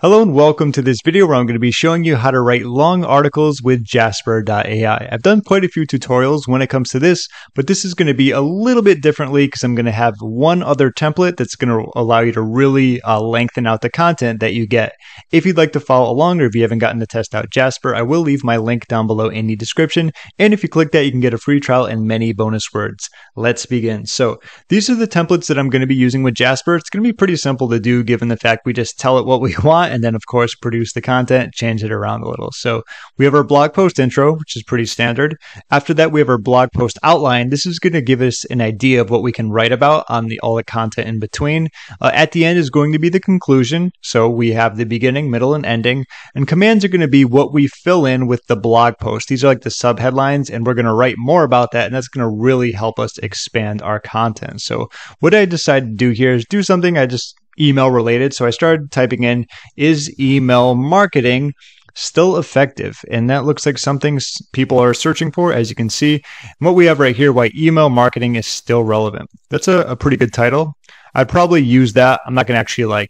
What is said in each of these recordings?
Hello and welcome to this video where I'm going to be showing you how to write long articles with Jasper.ai. I've done quite a few tutorials when it comes to this, but this is going to be a little bit differently because I'm going to have one other template that's going to allow you to really lengthen out the content that you get. If you'd like to follow along or if you haven't gotten to test out Jasper, I will leave my link down below in the description. And if you click that, you can get a free trial and many bonus words. Let's begin. So these are the templates that I'm going to be using with Jasper. It's going to be pretty simple to do given the fact we just tell it what we want, and then of course produce the content, change it around a little. So we have our blog post intro, which is pretty standard. After that, we have our blog post outline. This is going to give us an idea of what we can write about on all the content in between. At the end is going to be the conclusion. So we have the beginning, middle, and ending. And commands are going to be what we fill in with the blog post. These are like the sub headlines, and we're going to write more about that, and that's going to really help us expand our content. So what I decided to do here is do something I just email related. So I started typing in, is email marketing still effective? And that looks like something people are searching for, as you can see. And what we have right here, why email marketing is still relevant. That's a pretty good title. I'd probably use that. I'm not going to actually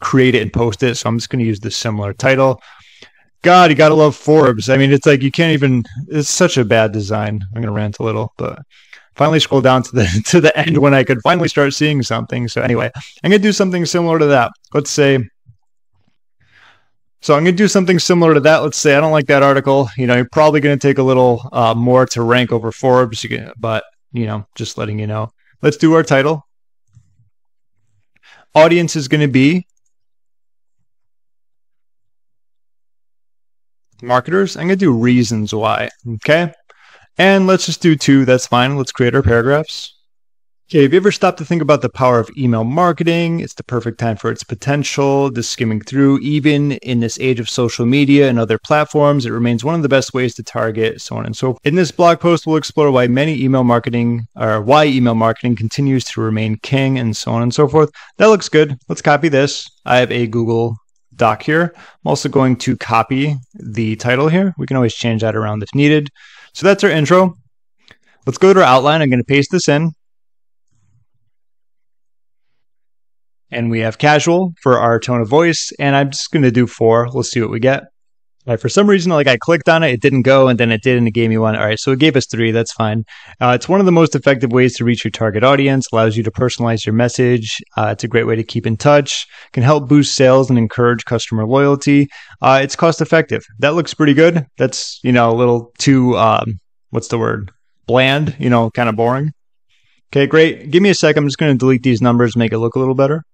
create it and post it. So I'm just going to use this similar title. God, you got to love Forbes. I mean, it's like, you can't even, it's such a bad design. I'm going to rant a little, but finally scroll down to the end when I could finally start seeing something. So anyway, I'm going to do something similar to that. Let's say, Let's say I don't like that article. You know, you're probably going to take a little more to rank over Forbes, but you know, just letting you know. Let's do our title. Audience is going to be marketers. I'm going to do reasons why. Okay. And let's just do two. That's fine. Let's create our paragraphs. Okay. Have you ever stopped to think about the power of email marketing? It's the perfect time for its potential. Just skimming through, even in this age of social media and other platforms, it remains one of the best ways to target, so on and so forth. In this blog post, we'll explore why email marketing continues to remain king, and so on and so forth. That looks good. Let's copy this. I have a Google doc here. I'm also going to copy the title here. We can always change that around if needed. So that's our intro. Let's go to our outline. I'm going to paste this in. And we have casual for our tone of voice. And I'm just going to do 4. Let's see what we get. All right, for some reason, I clicked on it, it didn't go, and then it did, and it gave me 1. All right, so it gave us 3. That's fine. It's one of the most effective ways to reach your target audience, allows you to personalize your message. It's a great way to keep in touch, can help boost sales and encourage customer loyalty. It's cost effective. That looks pretty good. That's, you know, a little too, what's the word? Bland, you know, kind of boring. Okay, great. Give me a sec. I'm just going to delete these numbers, make it look a little better.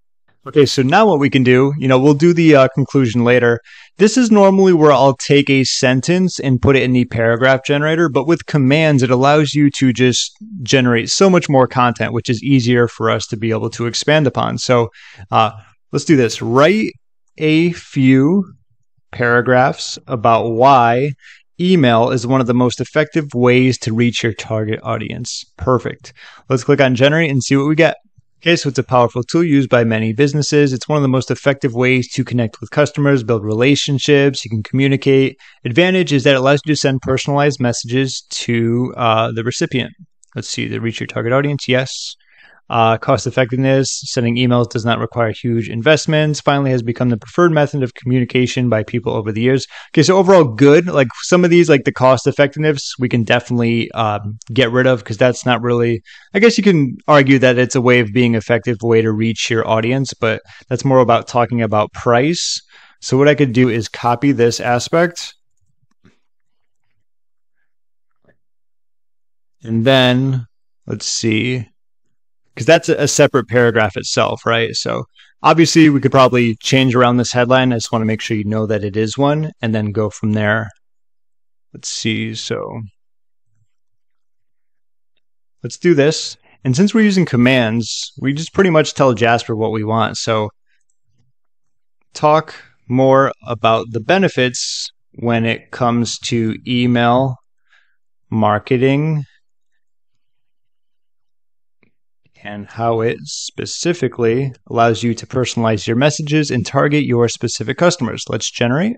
Okay, so now what we can do, you know, we'll do the conclusion later. This is normally where I'll take a sentence and put it in the paragraph generator, but with commands, it allows you to just generate so much more content, which is easier for us to be able to expand upon. So let's do this. Write a few paragraphs about why email is one of the most effective ways to reach your target audience. Perfect. Let's click on generate and see what we get. Okay, so it's a powerful tool used by many businesses. It's one of the most effective ways to connect with customers, build relationships, you can communicate. Advantage is that it allows you to send personalized messages to the recipient. Let's see, to reach your target audience, yes. Cost effectiveness, sending emails does not require huge investments, finally has become the preferred method of communication by people over the years. Okay, so overall good. Like some of these, like the cost effectiveness, we can definitely get rid of because that's not really, I guess you can argue that it's a way of being effective, a way to reach your audience, but that's more about talking about price. So what I could do is copy this aspect. And then let's see. Because that's a separate paragraph itself, right? So obviously we could probably change around this headline. I just want to make sure you know that it is one and then go from there. Let's see. So let's do this. And since we're using commands, we just pretty much tell Jasper what we want. So talk more about the benefits when it comes to email marketing and how it specifically allows you to personalize your messages and target your specific customers. Let's generate.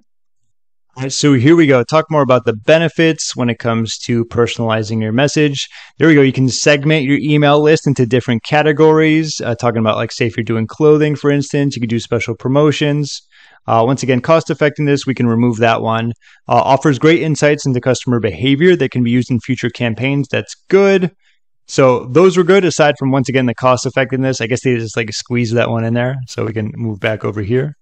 All right, so here we go. Talk more about the benefits when it comes to personalizing your message. There we go. You can segment your email list into different categories, talking about, like, say, if you're doing clothing, for instance, you could do special promotions. Once again, cost effectiveness, we can remove that one. Offers great insights into customer behavior that can be used in future campaigns. That's good. So those were good, aside from, once again, the cost effectiveness. I guess they just like squeeze that one in there. So we can move back over here.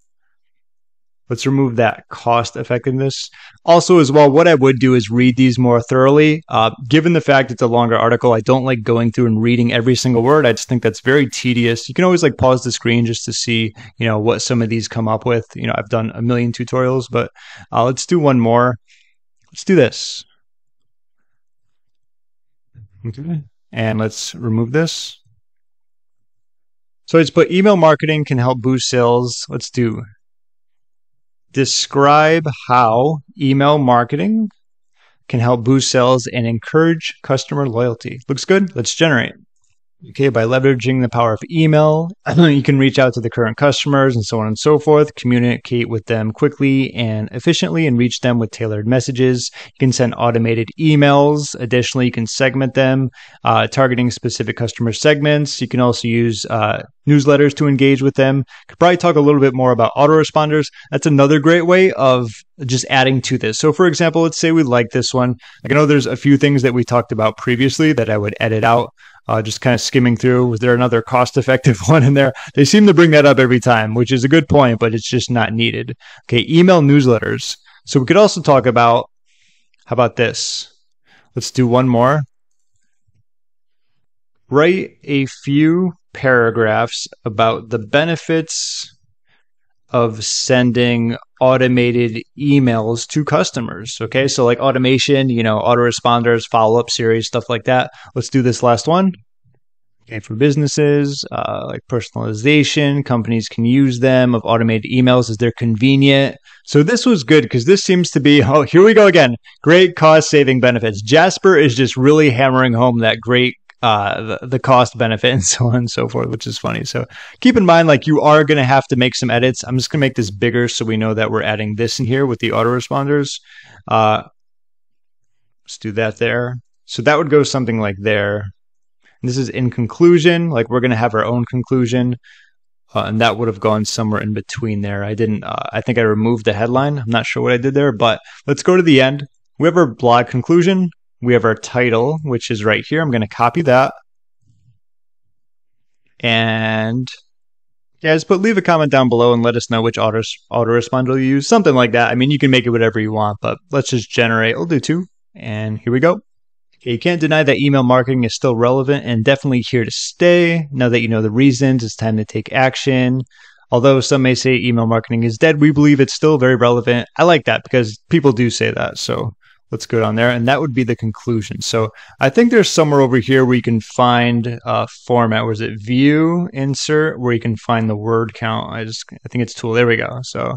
Let's remove that cost effectiveness. Also as well, what I would do is read these more thoroughly. Given the fact it's a longer article, I don't like going through and reading every single word. I just think that's very tedious. You can always like pause the screen just to see, you know, what some of these come up with. You know, I've done a million tutorials, but let's do one more. Let's do this. Okay. And let's remove this. So I just put email marketing can help boost sales. Let's do describe how email marketing can help boost sales and encourage customer loyalty. Looks good. Let's generate. Okay, by leveraging the power of email, you can reach out to the current customers and so on and so forth, communicate with them quickly and efficiently and reach them with tailored messages. You can send automated emails. Additionally, you can segment them, targeting specific customer segments. You can also use newsletters to engage with them. Could probably talk a little bit more about autoresponders. That's another great way of just adding to this. So for example, let's say we like this one. I know there's a few things that we talked about previously that I would edit out. Just kind of skimming through. Was there another cost-effective one in there? They seem to bring that up every time, which is a good point, but it's just not needed. Okay, email newsletters. So we could also talk about, how about this? Let's do one more. Write a few paragraphs about the benefits of sending automated emails to customers. Okay, so like automation, you know, autoresponders, follow-up series, stuff like that. Let's do this last one. Okay, for businesses, like personalization, companies can use them of automated emails as they're convenient. So this was good because this seems to be, oh, here we go again. Great cost-saving benefits. Jasper is just really hammering home that great the cost benefit and so on and so forth, which is funny. So keep in mind, like, you are going to have to make some edits. I'm just going to make this bigger so we know that we're adding this in here with the autoresponders. Let's do that there. So that would go something like there. And this is in conclusion, like we're going to have our own conclusion. And that would have gone somewhere in between there. I didn't, I think I removed the headline. I'm not sure what I did there, but let's go to the end. We have our blog conclusion. We have our title, which is right here. I'm going to copy that. And yeah, just put leave a comment down below and let us know which autoresponder you use, something like that. I mean, you can make it whatever you want, but let's just generate. We'll do two. And here we go. Okay, you can't deny that email marketing is still relevant and definitely here to stay. Now that you know the reasons, it's time to take action. Although some may say email marketing is dead, we believe it's still very relevant. I like that because people do say that. So let's go down there, and that would be the conclusion. So I think there's somewhere over here where you can find a format. Was it view, insert, where you can find the word count? I think it's tool. There we go. So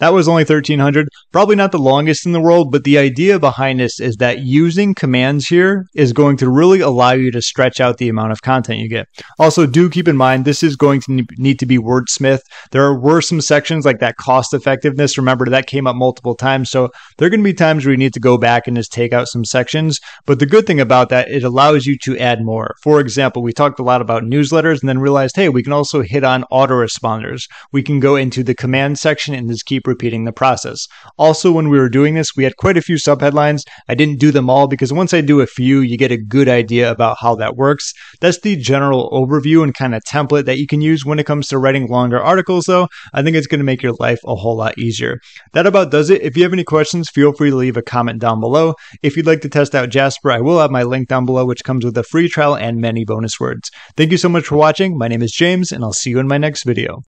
that was only 1,300. Probably not the longest in the world, but the idea behind this is that using commands here is going to really allow you to stretch out the amount of content you get. Also, do keep in mind, this is going to need to be wordsmithed. There were some sections like that cost effectiveness. Remember, that came up multiple times. So there are going to be times where you need to go back and just take out some sections. But the good thing about that, it allows you to add more. For example, we talked a lot about newsletters and then realized, hey, we can also hit on autoresponders. We can go into the command section and just keep repeating the process. Also, when we were doing this, we had quite a few subheadlines. I didn't do them all because once I do a few, you get a good idea about how that works. That's the general overview and kind of template that you can use when it comes to writing longer articles, though. I think it's going to make your life a whole lot easier. That about does it. If you have any questions, feel free to leave a comment down below. If you'd like to test out Jasper, I will have my link down below, which comes with a free trial and many bonus words. Thank you so much for watching. My name is James, and I'll see you in my next video.